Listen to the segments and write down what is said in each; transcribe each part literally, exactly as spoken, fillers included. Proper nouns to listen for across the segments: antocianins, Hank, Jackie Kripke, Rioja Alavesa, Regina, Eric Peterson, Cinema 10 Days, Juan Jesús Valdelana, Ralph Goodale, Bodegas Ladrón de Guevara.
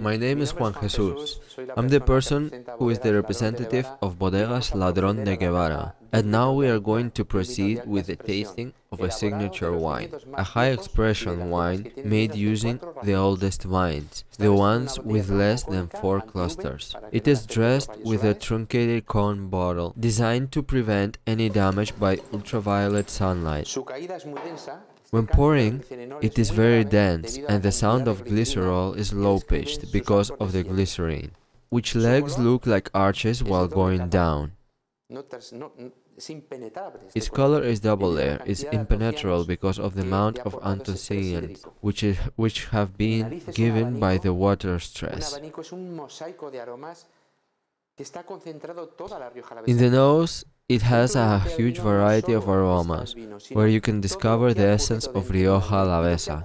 My name is Juan Jesús. I'm the person who is the representative of Bodegas Ladrón de Guevara. And now we are going to proceed with the tasting of a signature wine, a high-expression wine made using the oldest vines, the ones with less than four clusters. It is dressed with a truncated cone bottle, designed to prevent any damage by ultraviolet sunlight. When pouring, it is very dense, and the sound of glycerol is low-pitched because of the glycerine, which legs look like arches while going down. Its color is double-layer, it's impenetrable because of the amount of antocianins which, is, which have been given by the water stress. In the nose, it has a huge variety of aromas, where you can discover the essence of Rioja Alavesa.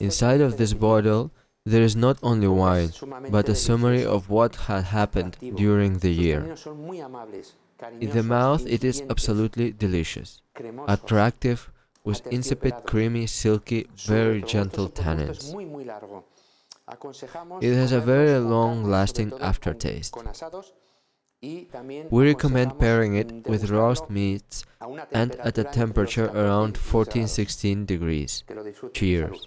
Inside of this bottle, there is not only wine, but a summary of what had happened during the year. In the mouth, it is absolutely delicious, attractive, with insipid, creamy, silky, very gentle tannins. It has a very long-lasting aftertaste. We recommend pairing it with roast meats and at a temperature around fourteen to sixteen degrees. Cheers!